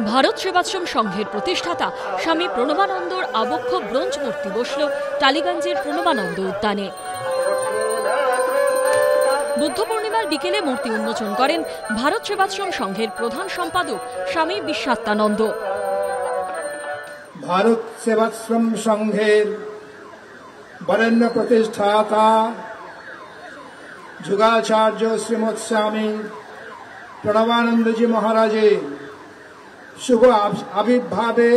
भारत सेवाश्रम संघेर प्रतिष्ठाता स्वामी प्रणवानंदर आबक्ष ब्रोंज मूर्ति बसल टालीगंजेर प्रणवानंद उद्याने। बुद्ध पूर्णिमार बिकेले मूर्ति उन्मोचन करें भारत सेवाश्रम संघेर प्रधान सम्पादक स्वामी विश्वात्मानन्द। भारत सेवाश्रम संघेर बरेण्य प्रतिष्ठाता जुगाचार्य श्रीमद स्वामी प्रणवानंद जी महाराजे शुभ आविर्भावे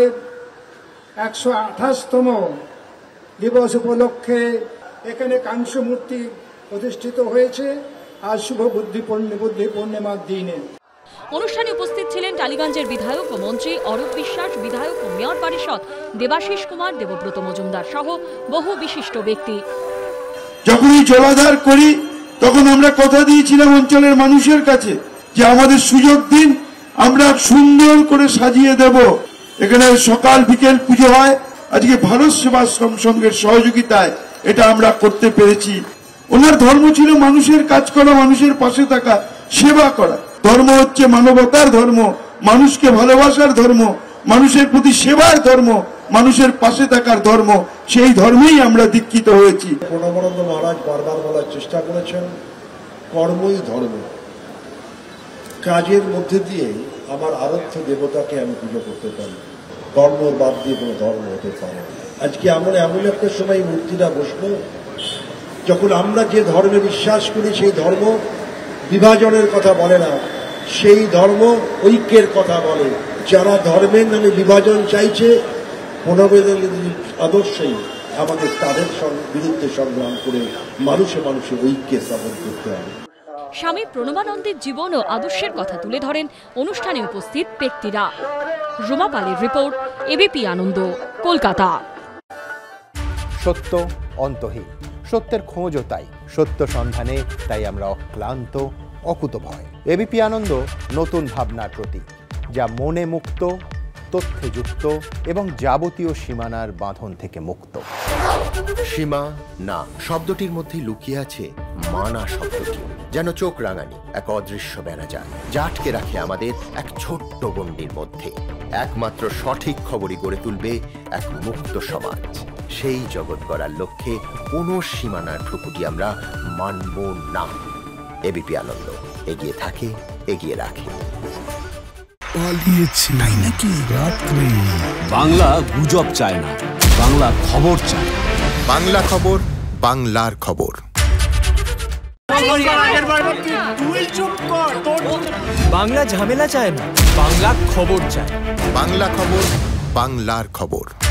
128तम दिवस उपलक्षे एखाने कांस्य मूर्ति प्रतिष्ठित होयेछे। आज शुभ बुद्धि पूर्णिमार दिने अनुष्ठाने उपस्थित छिलेन टालीगंजेर विधायक और मंत्री अरुण विश्वास, विधायक और मेयर परिषद देवाशीष कुमार, देवब्रत मजुमदार सह बहु विशिष्ट व्यक्ति। जखनी जलाधार करी तखन आमरा कथा दियेछिलाम अंचलेर मानुषेर काछे जे आमादेर सुयोग दिन আমরা সুন্দর করে সাজিয়ে দেব। এখানে সকাল বিকেল পূজা হয়। আজকে ভারত সেবাশ্রম সংঘের সহযোগিতায় এটা আমরা করতে পেরেছি। ওনার ধর্ম ছিল মানুষের কাজ করা, মানুষের পাশে থাকা, সেবা করা। ধর্ম হচ্ছে মানবতার ধর্ম, মানুষকে ভালোবাসার ধর্ম, মানুষের প্রতি সেবার ধর্ম, মানুষের পাশে থাকার ধর্ম। সেই ধর্মেই আমরা দীক্ষিত হয়েছি। প্রণবানন্দ মহারাজ বারবার বলার চেষ্টা করেছেন কর্মই ধর্ম। কাজের মধ্যে দিয়ে আমার আরাধ্য দেবতাকে আমি পূজা করতে পারি। কর্ম বাদ দিয়ে কোনো ধর্ম হতে পারে। আজকে আমরা এমন একটা সময় মূর্তিটা বসবো যখন আমরা যে ধর্মে বিশ্বাস করি সেই ধর্ম বিভাজনের কথা বলে না, সেই ধর্ম ঐক্যের কথা বলে। যারা ধর্মের নামে বিভাজন চাইছে প্রণবেদের আদর্শেই আমাদের তাদের বিরুদ্ধে সংগ্রাম করে মানুষে মানুষে ঐক্যে স্থাপন করতে হবে। स्वामी प्रणवानंदेर जीवन और आदर्शेर कथा तुले धरेन अनुष्ठाने उपस्थित व्यक्तिरा। रुमा पालेर रिपोर्ट, एबीपी आनंद, कलकाता। सत्य अंतहीन, सत्येर खोज ताई, सत्य सन्धाने ताई आमरा अक्लान्त अकुतोभय। एबीपी आनंद नतून भावनार प्रतीक जा मने मुक्त, तथ्ययुक्त एवं जाबतीय सीमानार बांधन थेके मुक्त। सीमा ना शब्दटिर मध्ये लुकिये आछे माना शब्दटी। যেন চোখ রাঙানি এক অদৃশ্য ব্যানাজাল যা আটকে রাখে আমাদের এক ছোট্ট গণ্ডির মধ্যে। একমাত্র সঠিক খবরই গড়ে তুলবে এক মুক্ত সমাজ। সেই জগৎ গড়ার লক্ষ্যে কোনো সীমানার ঠুকুটি আমরা মানব না। এবিপি আনন্দ এগিয়ে থাকে, এগিয়ে রাখে। বাংলা গুজব চায় না, বাংলা খবর চায়। বাংলা খবর, বাংলার খবর। বাংলা ঝামেলা চায় না, বাংলা খবর চায়। বাংলা খবর, বাংলার খবর।